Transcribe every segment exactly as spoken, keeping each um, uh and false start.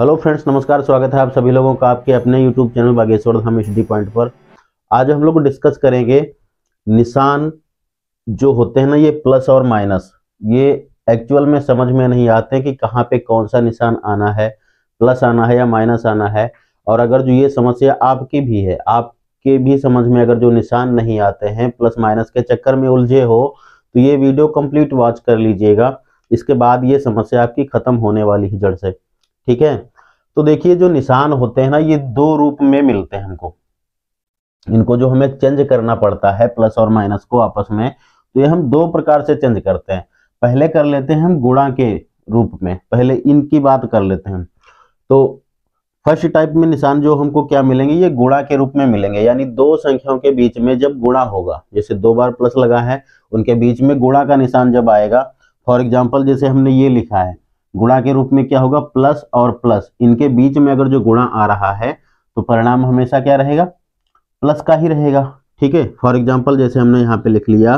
Hello friends, नमस्कार। स्वागत है आप सभी लोगों का आपके अपने YouTube channel Bageshwar Dham study point पर। आज हम लोग डिस्कस करेंगे निशान जो होते हैं ना, ये प्लस और माइनस, ये एक्चुअल में समझ में नहीं आते कि कहाँ पे कौन सा निशान आना है, प्लस आना है या माइनस आना है। और अगर जो ये समस्या आपकी भी है, आपके भी समझ में अगर जो निशान नहीं आते हैं, प्लस माइनस के चक्कर में उलझे हो, तो ये वीडियो कंप्लीट वॉच कर लीजिएगा। इसके बाद ये समस्या आपकी खत्म होने वाली है जड़ से, ठीक है। तो देखिए, जो निशान होते हैं ना, ये दो रूप में मिलते हैं हमको, इनको जो हमें चेंज करना पड़ता है प्लस और माइनस को आपस में। तो ये हम दो प्रकार से चेंज करते हैं। पहले कर लेते हैं हम गुणा के रूप में, पहले इनकी बात कर लेते हैं। तो फर्स्ट टाइप में निशान जो हमको क्या मिलेंगे, ये गुणा के रूप में मिलेंगे, यानी दो संख्याओं के बीच में जब गुणा होगा, जैसे दो बार प्लस लगा है, उनके बीच में गुणा का निशान जब आएगा, फॉर एग्जाम्पल जैसे हमने ये लिखा है, गुणा के रूप में क्या होगा, प्लस और प्लस, इनके बीच में अगर जो गुणा आ रहा है तो परिणाम हमेशा क्या रहेगा, प्लस का ही रहेगा, ठीक है। फॉर एग्जाम्पल जैसे हमने यहाँ पे लिख लिया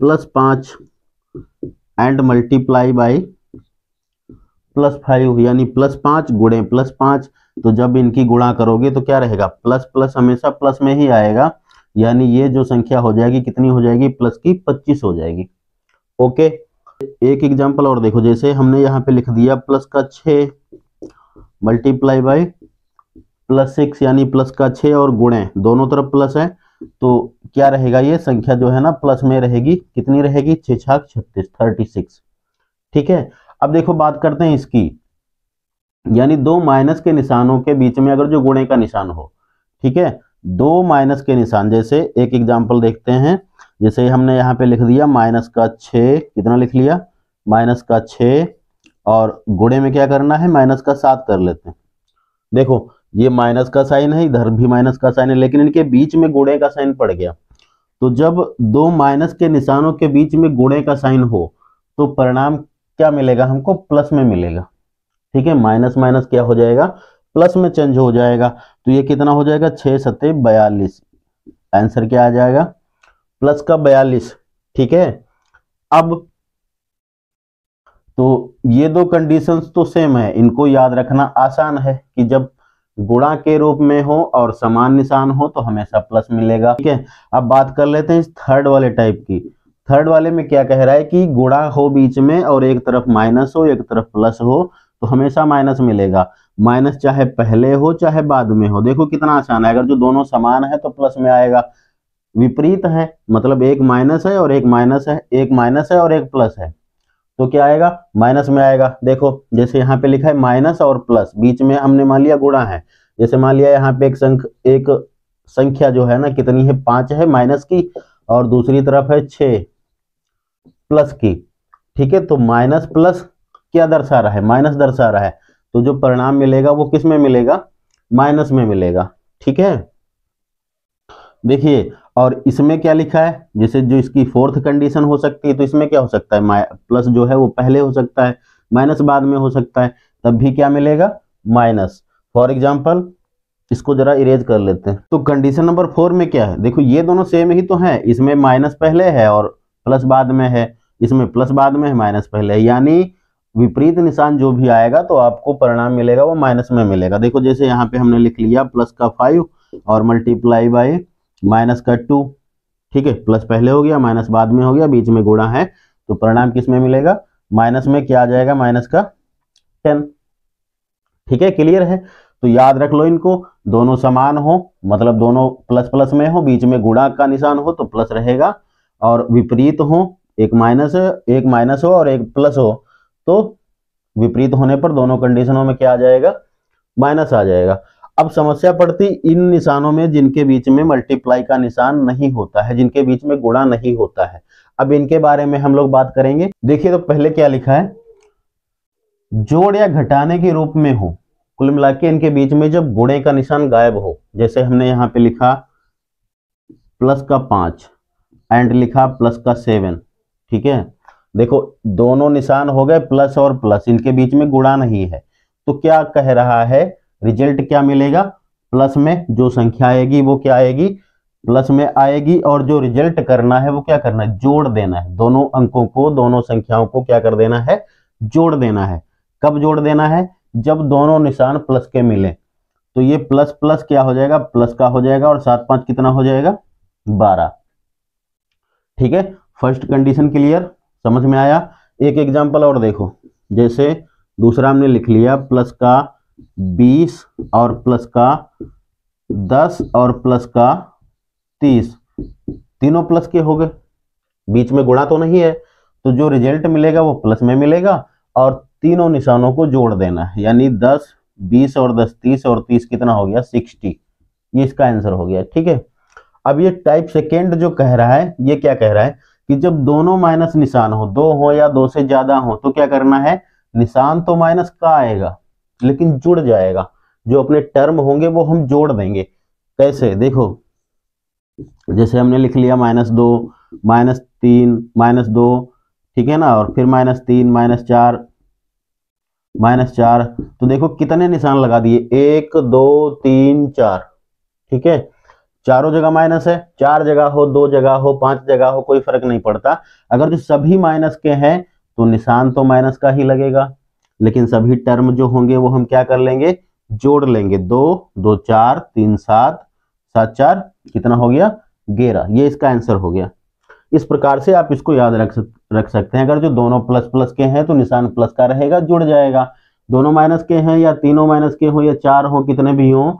प्लस पाँच and multiply by plus five, यानी प्लस पाँच गुणे प्लस पाँच। तो जब इनकी गुणा करोगे तो क्या रहेगा, प्लस प्लस हमेशा प्लस में ही आएगा, यानी ये जो संख्या हो जाएगी कितनी हो जाएगी, प्लस की पच्चीस हो जाएगी। ओके, एक एग्जाम्पल और देखो, जैसे हमने यहाँ पे लिख दिया प्लस का छः मल्टीप्लाई बाई प्लस सिक्स, यानी प्लस का छः और गुणे, दोनों तरफ प्लस है, तो क्या रहेगा, ये संख्या जो है ना प्लस में रहेगी, कितनी रहेगी, छः छाक छत्तीस, थर्टी सिक्स, ठीक है। अब देखो बात करते हैं इसकी, यानी दो माइनस के निशानों के बीच में अगर जो गुणे का निशान हो, ठीक है, दो माइनस के निशान, जैसे एक एग्जाम्पल देखते हैं, जैसे हमने यहाँ पे लिख दिया माइनस का छः, कितना लिख लिया, माइनस का छः, और गुणे में क्या करना है, माइनस का सात कर लेते हैं। देखो ये माइनस का साइन है, इधर भी माइनस का साइन है, लेकिन इनके बीच में गुणे का साइन पड़ गया। तो जब दो माइनस के निशानों के बीच में गुणे का साइन हो तो परिणाम क्या मिलेगा हमको, प्लस में मिलेगा, ठीक है। माइनस माइनस क्या हो जाएगा, प्लस में चेंज हो जाएगा। तो ये कितना हो जाएगा, छः सत्ते बयालीस, आंसर क्या आ जाएगा, प्लस का बयालीस, ठीक है। अब तो ये दो कंडीशंस तो सेम है, इनको याद रखना आसान है कि जब गुणा के रूप में हो और समान निशान हो तो हमेशा प्लस मिलेगा, ठीक है। अब बात कर लेते हैं इस थर्ड वाले टाइप की। थर्ड वाले में क्या कह रहा है कि गुणा हो बीच में और एक तरफ माइनस हो एक तरफ प्लस हो तो हमेशा माइनस मिलेगा, माइनस चाहे पहले हो चाहे बाद में हो। देखो कितना आसान है, अगर जो दोनों समान है तो प्लस में आएगा, विपरीत है मतलब एक माइनस है और एक माइनस है, एक माइनस है और एक प्लस है, तो क्या आएगा, माइनस में आएगा। देखो जैसे यहाँ पे लिखा है माइनस और प्लस, बीच में हमने मान लिया गुणा है, जैसे मान लिया यहाँ पे एक संख एक संख्या जो है ना कितनी है, पांच है माइनस की, और दूसरी तरफ है छः प्लस की, ठीक है। तो माइनस प्लस क्या दर्शा रहा है, माइनस दर्शा रहा है, तो जो परिणाम मिलेगा वो किस में मिलेगा, माइनस में मिलेगा, ठीक है। देखिए, और इसमें क्या लिखा है, जैसे जो इसकी फोर्थ कंडीशन हो सकती है, तो इसमें क्या हो सकता है, प्लस जो है वो पहले हो सकता है, माइनस बाद में हो सकता है, तब भी क्या मिलेगा, माइनस। फॉर एग्जांपल इसको जरा इरेज कर लेते हैं। तो कंडीशन नंबर फोर में क्या है, देखो ये दोनों सेम ही तो है, इसमें माइनस पहले है और प्लस बाद में है, इसमें प्लस बाद में है माइनस पहले, यानी विपरीत निशान जो भी आएगा तो आपको परिणाम मिलेगा वो माइनस में मिलेगा। देखो जैसे यहाँ पे हमने लिख लिया प्लस का फाइव और मल्टीप्लाई बाई माइनस का टू, ठीक है, प्लस पहले हो गया माइनस बाद में हो गया, बीच में गुणा है, तो परिणाम किस में मिलेगा, माइनस में, क्या आ जाएगा, माइनस का टेन, ठीक है। क्लियर है, तो याद रख लो इनको, दोनों समान हो मतलब दोनों प्लस प्लस में हो, बीच में गुणा का निशान हो तो प्लस रहेगा, और विपरीत हो, एक माइनस एक माइनस हो और एक प्लस हो, तो विपरीत होने पर दोनों कंडीशनों में क्या आ जाएगा, माइनस आ जाएगा। अब समस्या पड़ती इन निशानों में जिनके बीच में मल्टीप्लाई का निशान नहीं होता है, जिनके बीच में गुणा नहीं होता है, अब इनके बारे में हम लोग बात करेंगे। देखिए तो पहले क्या लिखा है, जोड़ या घटाने के रूप में हो, कुल मिला के इनके बीच में जब गुणे का निशान गायब हो, जैसे हमने यहाँ पे लिखा प्लस का पाँच एंड लिखा प्लस का सेवन, ठीक है। देखो दोनों निशान हो गए प्लस और प्लस, इनके बीच में गुणा नहीं है, तो क्या कह रहा है, रिजल्ट क्या मिलेगा, प्लस में जो संख्या आएगी वो क्या आएगी, प्लस में आएगी, और जो रिजल्ट करना है वो क्या करना है, जोड़ देना है, दोनों अंकों को दोनों संख्याओं को क्या कर देना है, जोड़ देना है। कब जोड़ देना है, जब दोनों निशान प्लस के मिले तो ये प्लस प्लस क्या हो जाएगा, प्लस का हो जाएगा, और सात पांच कितना हो जाएगा, बारह। ठीक है, फर्स्ट कंडीशन क्लियर, समझ में आया। एक एग्जाम्पल और देखो, जैसे दूसरा हमने लिख लिया प्लस का बीस और प्लस का दस और प्लस का तीस, तीनों प्लस के हो गए, बीच में गुणा तो नहीं है, तो जो रिजल्ट मिलेगा वो प्लस में मिलेगा, और तीनों निशानों को जोड़ देना है, यानी दस, बीस और दस तीस, और तीस कितना हो गया, साठ। ये इसका आंसर हो गया। ठीक है, अब ये टाइप सेकेंड जो कह रहा है, ये क्या कह रहा है कि जब दोनों माइनस निशान हो, दो हो या दो से ज्यादा हो, तो क्या करना है, निशान तो माइनस का आएगा लेकिन जुड़ जाएगा, जो अपने टर्म होंगे वो हम जोड़ देंगे। कैसे, देखो जैसे हमने लिख लिया माइनस दो, माइनस तीन, माइनस दो, ठीक है ना, और फिर माइनस तीन, माइनस चार, माइनस चार, तो देखो कितने निशान लगा दिए, एक, दो, तीन, चार। ठीक है, चारों जगह माइनस है, चार जगह हो, दो जगह हो, पांच जगह हो, कोई फर्क नहीं पड़ता, अगर जो सभी माइनस के हैं तो निशान तो माइनस का ही लगेगा, लेकिन सभी टर्म जो होंगे वो हम क्या कर लेंगे, जोड़ लेंगे। दो, दो चार, तीन सात, सात चार कितना हो गया, ग्यारह। ये इसका आंसर हो गया। इस प्रकार से आप इसको याद रख सक, रख सकते हैं। अगर जो दोनों प्लस प्लस के हैं तो निशान प्लस का रहेगा, जुड़ जाएगा, दोनों माइनस के हैं या तीनों माइनस के हो या चार हो, कितने भी हो,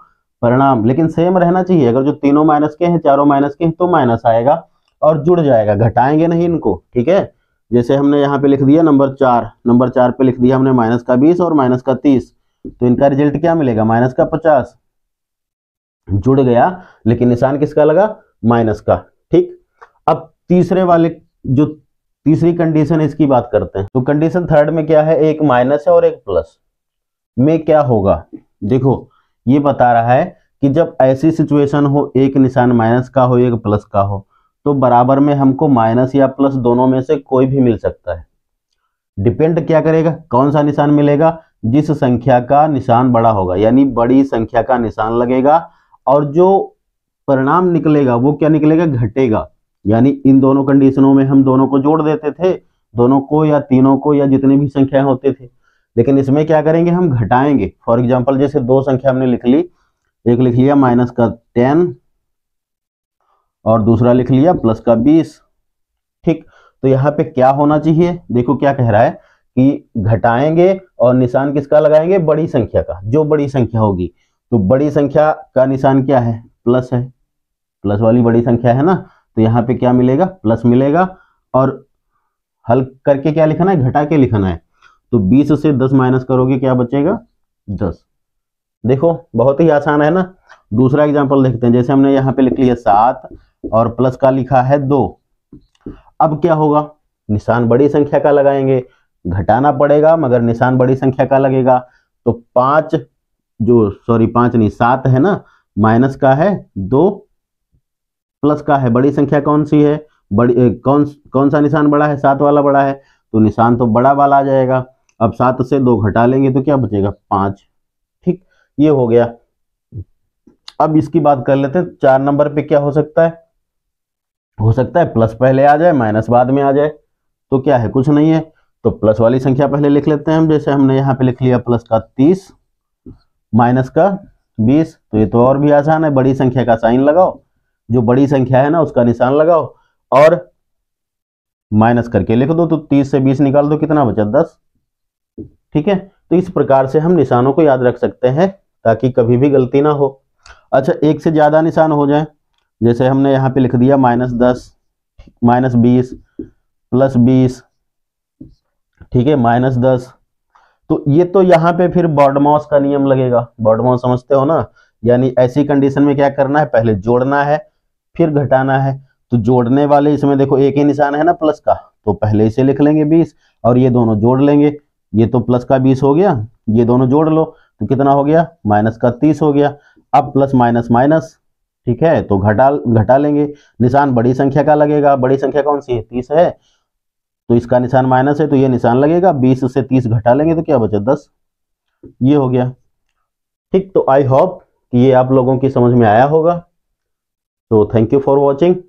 परिणाम लेकिन सेम रहना चाहिए। अगर जो तीनों माइनस के हैं, चारों माइनस के हैं, तो माइनस आएगा और जुड़ जाएगा, घटाएंगे नहीं इनको। ठीक है, जैसे हमने यहाँ पे लिख दिया नंबर चार, नंबर चार पे लिख दिया हमने माइनस का बीस और माइनस का तीस, तो इनका रिजल्ट क्या मिलेगा, माइनस का पचास, जुड़ गया लेकिन निशान किसका लगा, माइनस का। ठीक, अब तीसरे वाले जो तीसरी कंडीशन है इसकी बात करते हैं। तो कंडीशन थर्ड में क्या है, एक माइनस है और एक प्लस में क्या होगा। देखो ये बता रहा है कि जब ऐसी सिचुएशन हो, एक निशान माइनस का हो, एक प्लस का हो, तो बराबर में हमको माइनस या प्लस दोनों में से कोई भी मिल सकता है। डिपेंड क्या करेगा, कौन सा निशान मिलेगा, जिस संख्या का निशान बड़ा होगा, यानी बड़ी संख्या का निशान लगेगा, और जो परिणाम निकलेगा वो क्या निकलेगा, घटेगा। यानी इन दोनों कंडीशनों में हम दोनों को जोड़ देते थे, दोनों को या तीनों को या जितने भी संख्या होते थे, लेकिन इसमें क्या करेंगे, हम घटाएंगे। फॉर एग्जाम्पल जैसे दो संख्या हमने लिख ली, एक लिख लिया माइनस का टेन और दूसरा लिख लिया प्लस का बीस। ठीक, तो यहाँ पे क्या होना चाहिए, देखो क्या कह रहा है कि घटाएंगे और निशान किसका लगाएंगे, बड़ी संख्या का, जो बड़ी संख्या होगी। तो बड़ी संख्या का निशान क्या है, प्लस है, प्लस वाली बड़ी संख्या है ना, तो यहाँ पे क्या मिलेगा, प्लस मिलेगा, और हल करके क्या लिखना है, घटा के लिखना है। तो बीस से दस माइनस करोगे, क्या बचेगा, दस। देखो बहुत ही आसान है ना। दूसरा एग्जाम्पल देखते हैं, जैसे हमने यहाँ पे लिख लिया सात और प्लस का लिखा है दो। अब क्या होगा, निशान बड़ी संख्या का लगाएंगे, घटाना पड़ेगा मगर निशान बड़ी संख्या का लगेगा। तो पांच जो सॉरी पांच नहीं सात है ना, माइनस का है, दो प्लस का है, बड़ी संख्या कौन सी है, बड़ी कौन कौन सा निशान बड़ा है, सात वाला बड़ा है, तो निशान तो बड़ा वाला आ जाएगा। अब सात से दो घटा लेंगे तो क्या बचेगा, पांच। ठीक, ये हो गया। अब इसकी बात कर लेते हैं, चार नंबर पे क्या हो सकता है, हो सकता है प्लस पहले आ जाए माइनस बाद में आ जाए। तो क्या है, कुछ नहीं है, तो प्लस वाली संख्या पहले लिख लेते हैं हम। जैसे हमने यहाँ पे लिख लिया प्लस का तीस माइनस का बीस, तो ये तो और भी आसान है, बड़ी संख्या का साइन लगाओ, जो बड़ी संख्या है ना उसका निशान लगाओ और माइनस करके लिख दो, तो तीस से बीस निकाल दो, कितना बचा, दस। ठीक है, तो इस प्रकार से हम निशानों को याद रख सकते हैं ताकि कभी भी गलती ना हो। अच्छा, एक से ज्यादा निशान हो जाए, जैसे हमने यहाँ पे लिख दिया माइनस दस, माइनस बीस, प्लस बीस, ठीक है, माइनस दस, तो ये तो यहाँ पे फिर बॉडमास का नियम लगेगा। बॉडमास समझते हो ना, यानी ऐसी कंडीशन में क्या करना है, पहले जोड़ना है फिर घटाना है। तो जोड़ने वाले इसमें देखो एक ही निशान है ना प्लस का, तो पहले इसे लिख लेंगे बीस और ये दोनों जोड़ लेंगे, ये तो प्लस का बीस हो गया, ये दोनों जोड़ लो तो कितना हो गया, माइनस का तीस हो गया। अब प्लस माइनस माइनस, ठीक है, तो घटा घटा लेंगे, निशान बड़ी संख्या का लगेगा, बड़ी संख्या कौन सी है, तीस है, तो इसका निशान माइनस है, तो ये निशान लगेगा, बीस से तीस घटा लेंगे तो क्या बचा, दस। ये हो गया। ठीक, तो आई होप कि ये आप लोगों की समझ में आया होगा। तो थैंक यू फॉर वॉचिंग।